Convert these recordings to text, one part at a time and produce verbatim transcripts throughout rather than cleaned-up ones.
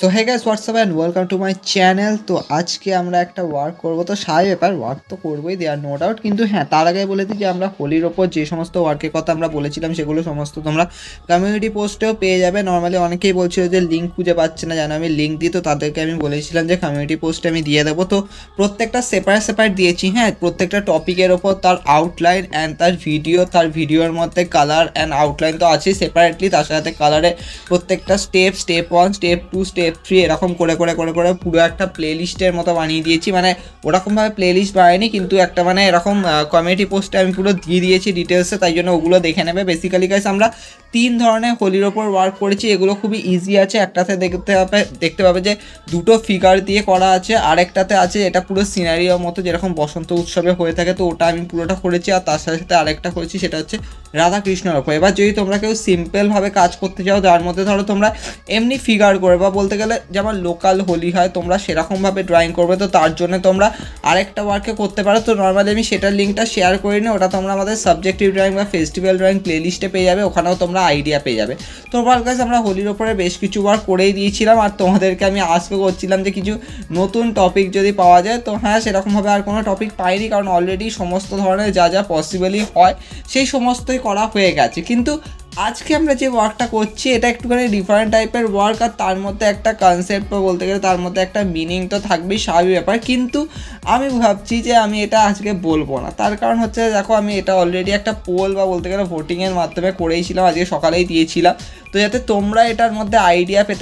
So hey guys what's up and welcome to my channel. तो आज के एक वार्क करब, तो सारा बेपार वार्क तो करबई देयर नो डाउट, क्योंकि हाँ तार आगे बोले दी जो होलिर ओपर जे समस्त वार्कर कथा सेगुलो समस्त तुम्हारा कम्युनिटी पोस्टे पे जाबे। नर्माली अनेकेई बोलछिलो जे लिंक खुंजे पाच्छे ना, जानो आमि लिंक दिई, तो तादेरके आमि बोलेछिलाम जे कम्युनिटी पोस्टे आमि दिए देव। तो प्रत्येकटा सेपारेट सेपारेट दिएछि, हाँ प्रत्येकटा टपिकेर ओपर तार आउटलाइन एंड तार भिडियो, तार भिडियोर मध्य कलर एंड आउटलाइन तो आछे सेपारेटली, तार साथे कलरे प्रत्येकटा step step one step two step three एरकम करे करे करे करे पुरो एक प्लेलिस्टर मतो बनिए दिएछि। माने ओरकम भावे प्लेलिस्ट बानाइनि, किन्तु एकटा माने एरकम कम्युनिटी पोस्टे आमि पुरो दिए दिएछि डिटेल्से, ताई जोन्नो ओगुलो देखे नेबे। बेसिकली गाइस आमरा तीन धरनेर होलिर ओपर वार्क करेछि, एगुलो खुबই इजी आछे। एकटाते देखते पाबे देखते पाबे जे दुटो फिगार दिए करा आछे, आरेकटाते आछे एटा पुरो सिनारिओ मतो जेरकम बसंत उत्सवे हये थाके, तो ओटा आमि पुरोटा करेछि। और तार साथे साथे आरेकटा करेछि सेटा हच्छे राधा कृष्णर ओपर। एबार जोदि तोमरा केउ सिम्पल भावे काज करते चाओ, जार मध्य धरो तोमरा एमनि फिगार करबा, बोलते गेले जेमन लोकल होली है तुम्हारा सेरकम भावे ड्रॉइंग करबे, तो तार जोन्नो तोमरा आरेकटा वार्के करते पारो। तो नर्माली आमि सेटार लिंकटा शेयर करि ना, ओटा तोमरा आमादेर सबजेक्टिव ड्रॉइंग बा फेस्टिवल ड्रॉइंग प्लेलिस्टे पेये जाबे, ओखानेও তোমরা आइडिया पे जाबे। तो गाइस आमरा होलिर ओपरे बेश किछु बार करेई दिएछिलाम, और तोमादेरके आमि आशा करछिलाम जे किछु नतून टपिक जोदि पावा जाय। तो हाँ सेरकम भावे आर कोनो टपिक पाइनि, कारण अलरेडी समस्त धरनेर जा जा पसिबलि हय सेई समस्तই করা হয়ে গেছে। কিন্তু आज के हमें जो वार्कटा करा एकटूखानी डिफारेंट टाइपर वार्क, और तर मध्य एक कन्सेप्ट बोलते गए तर मध्य एक मिनिंग तो थको स्वाभाविक बेपार, क्यों हमें भावी जो हमें ये आज के बोलो ना, तर कारण हे देखो हमें ये अलरेडी एक पोल बोलते गए भोटिंगर माध्यम कर आज के सकाले दिए, तो जाते तुम्हरा यार मध्य आइडिया पे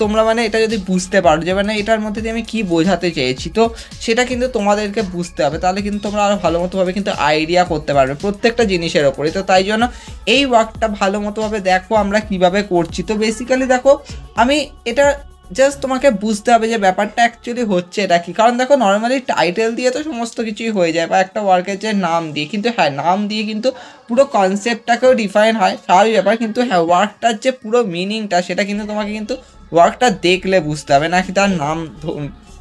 तुम्हरा मैंने ये जो बुझते पर मैंने यार मध्य हमें क्यों बोझाते चेहरी, तो क्योंकि तुम्हारे बुझते क्योंकि तुम्हारा भलो मत भाव क्योंकि आइडिया करते प्रत्येकता जिनसर ओपर। तो तईजन এই ওয়ার্কটা ভালো মতো ভাবে দেখো আমরা কিভাবে করছি। তো বেসিক্যালি দেখো আমি এটা জাস্ট তোমাকে বুঝতে হবে যে ব্যাপারটা অ্যাকচুয়ালি হচ্ছে এটা কি, কারণ দেখো নর্মালি টাইটেল দিয়ে তো সমস্ত কিছুই হয়ে যায়, বা একটা ওয়ার্কের যে নাম দিয়ে, কিন্তু হ্যাঁ নাম দিয়ে কিন্তু পুরো কনসেপ্টটাকেও ডিফাইন হয় স্বাভাবিক ব্যাপার, কিন্তু হ্যাঁ ওয়ার্কটার যে পুরো মিনিংটা সেটা কিন্তু তোমাকে কিন্তু ওয়ার্কটা দেখলে বুঝতে হবে, নাকি তার নাম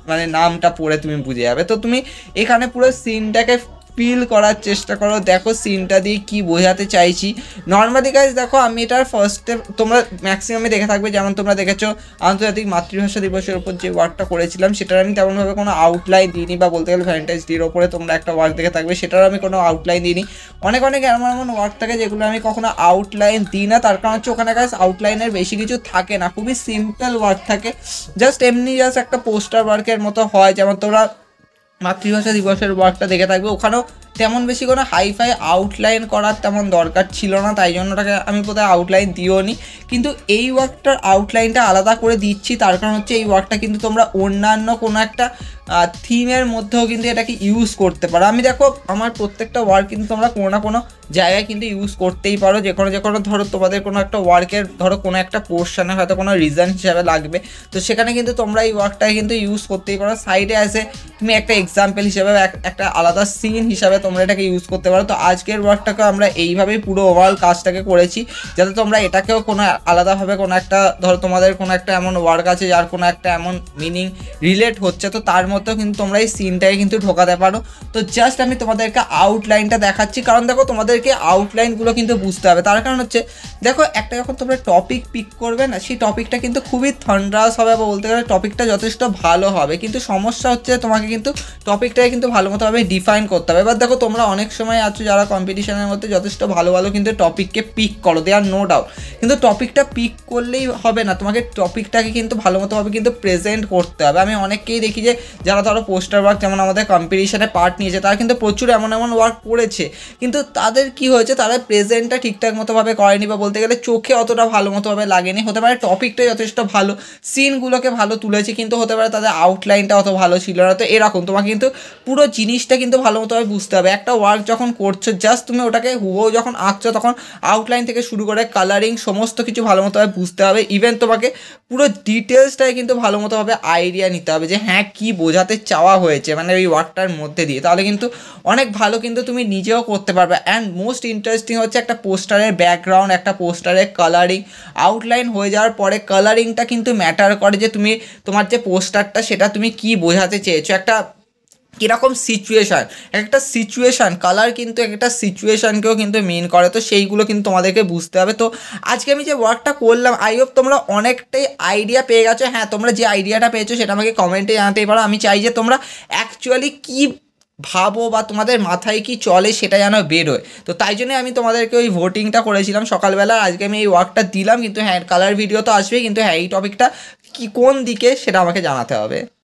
মানে নামটা পড়ে তুমি বুঝে যাবে। তো তুমি এখানে পুরো সিনটাকে ফিল করার চেষ্টা করো, দেখো সিনটা দিয়ে কি বোঝাতে চাইছি। নর্মালি গাইস দেখো আমি এটার ফার্স্টে তোমরা ম্যাক্সিমামে দেখে থাকবে, যেমন তোমরা দেখেছো আন্তর্জাতিক মাতৃভাষা দিবসের উপর যে ওয়ার্কটা করেছিলাম সেটার আমি তেমনভাবে কোনো আউটলাইন দিইনি, বা বলতে গেলে ভ্যালেন্টাইন্স ডের ওপরে তোমরা একটা ওয়ার্ক দেখে থাকবে সেটার আমি কোনো আউটলাইন দিইনি। অনেক অনেক এমন এমন ওয়ার্ক থাকে যেগুলো আমি কখনো আউটলাইন দিই না, তার কারণ হচ্ছে ওখানে গাইস আউটলাইনের বেশি কিছু থাকে না, খুবই সিম্পল ওয়ার্ক থাকে, জাস্ট এমনি জাস্ট একটা পোস্টার ওয়ার্কের মতো হয়। যেমন তোমরা মাতৃভাষা দিবসের ওয়ার্কটা দেখে থাকবে, ওখানেও তেমন বেশি কোনো হাইফাই আউটলাইন করার তেমন দরকার ছিল না, তাই জন্য ওটাকে আমি কোথায় আউটলাইন দিওনি। কিন্তু এই ওয়ার্কটার আউটলাইনটা আলাদা করে দিচ্ছি, তার কারণ হচ্ছে এই ওয়ার্কটা কিন্তু তোমরা অন্যান্য কোনো একটা থিমের মধ্যেও কিন্তু এটাকে ইউজ করতে পারো। আমি দেখো আমার প্রত্যেকটা ওয়ার্ক কিন্তু তোমরা কোনো না কোনো জায়গায় কিন্তু ইউজ করতেই পারো, যে কোনো যে কোনো ধরো তোমাদের কোনো একটা ওয়ার্কের ধরো কোনো একটা পোর্শনে হয়তো কোনো রিজন হিসাবে লাগবে, তো সেখানে কিন্তু তোমরা এই ওয়ার্কটাকে কিন্তু ইউজ করতেই পারো। সাইডে আসে তুমি একটা এক্সাম্পল হিসাবে একটা আলাদা সিন হিসাবে তোমরা এটাকে ইউজ করতে পারো। তো আজকের ওয়ার্কটাকে আমরা এইভাবেই পুরো ওভারঅল কাজটাকে করেছি, যাতে তোমরা এটাকেও কোনো আলাদাভাবে কোনো একটা ধরো তোমাদের কোনো একটা এমন ওয়ার্ক আছে যার কোনো একটা এমন মিনিং রিলেট হচ্ছে, তো তার মতো কিন্তু তোমরা এই সিনটাকে কিন্তু ঢোকাতে পারো। তো জাস্ট আমি তোমাদেরকে আউটলাইনটা দেখাচ্ছি, কারণ দেখো তোমাদেরকে আউটলাইনগুলো কিন্তু বুঝতে হবে, তার কারণ হচ্ছে দেখো একটা যখন তোমরা টপিক পিক করবে না, সেই টপিকটা কিন্তু খুবই থন্ডারাস হবে, বা বলতে গেলে টপিকটা যথেষ্ট ভালো হবে, কিন্তু সমস্যা হচ্ছে তোমাকে কিন্তু টপিকটাকে কিন্তু ভালো মতোভাবে ডিফাইন করতে হবে। এবার দেখো তোমরা অনেক সময় আছো যারা কম্পিটিশনের মধ্যে যথেষ্ট ভালো ভালো কিন্তু টপিককে পিক করো, দে আর নো ডাউট, কিন্তু টপিকটা পিক করলেই হবে না, তোমাকে টপিকটাকে কিন্তু ভালো মতোভাবে কিন্তু প্রেজেন্ট করতে হবে। আমি অনেককেই দেখি যে যারা ধরো পোস্টার ওয়ার্ক যেমন আমাদের কম্পিটিশনে পার্ট নিয়েছে, তারা কিন্তু প্রচুর এমন এমন ওয়ার্ক করেছে, কিন্তু তাদের কি হয়েছে তারা প্রেজেন্টটা ঠিকঠাক মতোভাবে করেনি, বা বলতে গেলে চোখে অতটা ভালো মতোভাবে লাগেনি, হতে পারে টপিকটা যথেষ্ট ভালো, সিনগুলোকে ভালো তুলেছে, কিন্তু হতে পারে তাদের আউটলাইনটা অত ভালো ছিল না। তো এরকম তোমাকে কিন্তু পুরো জিনিসটা কিন্তু ভালো মতোভাবে বুঝতে হবে। একটা ওয়ার্ক যখন করছো জাস্ট তুমি ওটাকে হুবহু যখন আঁকছো তখন আউটলাইন থেকে শুরু করে কালারিং সমস্ত কিছু ভালো মতোভাবে বুঝতে হবে, ইভেন তোমাকে পুরো ডিটেলসটাই কিন্তু ভালো মতোভাবে আইডিয়া নিতে হবে যে হ্যাঁ কী বোঝাতে চাওয়া হয়েছে মানে ওই ওয়ার্কটার মধ্যে দিয়ে, তাহলে কিন্তু অনেক ভালো কিন্তু তুমি নিজেও করতে পারবে। অ্যান্ড মোস্ট ইন্টারেস্টিং হচ্ছে একটা পোস্টারের ব্যাকগ্রাউন্ড, একটা পোস্টারের কালারিং, আউটলাইন হয়ে যাওয়ার পরে কালারিংটা কিন্তু ম্যাটার করে, যে তুমি তোমার যে পোস্টারটা সেটা তুমি কী বোঝাতে চেয়েছো। একটা কিরকম সিচুয়েশান, একটা সিচুয়েশান কালার কিন্তু একটা সিচুয়েশানকেও কিন্তু মেন করে, তো সেইগুলো কিন্তু তোমাদেরকে বুঝতে হবে। তো আজকে আমি যে ওয়ার্কটা করলাম আই হোপ তোমরা অনেকটাই আইডিয়া পেয়ে গেছো। হ্যাঁ, তোমরা যে আইডিয়াটা পেয়েছো সেটা আমাকে কমেন্টে জানাতেই পারো। আমি চাই যে তোমরা অ্যাকচুয়ালি কী ভাবো বা তোমাদের মাথায় কি চলে সেটা যেন বেরোয়, তো তাই জন্যে আমি তোমাদেরকে ওই ভোটিংটা করেছিলাম সকালবেলা। আজকে আমি এই ওয়ার্কটা দিলাম, কিন্তু হ্যাঁ কালার ভিডিও তো আসবে, কিন্তু হ্যাঁ এই টপিকটা কি কোন দিকে সেটা আমাকে জানাতে হবে।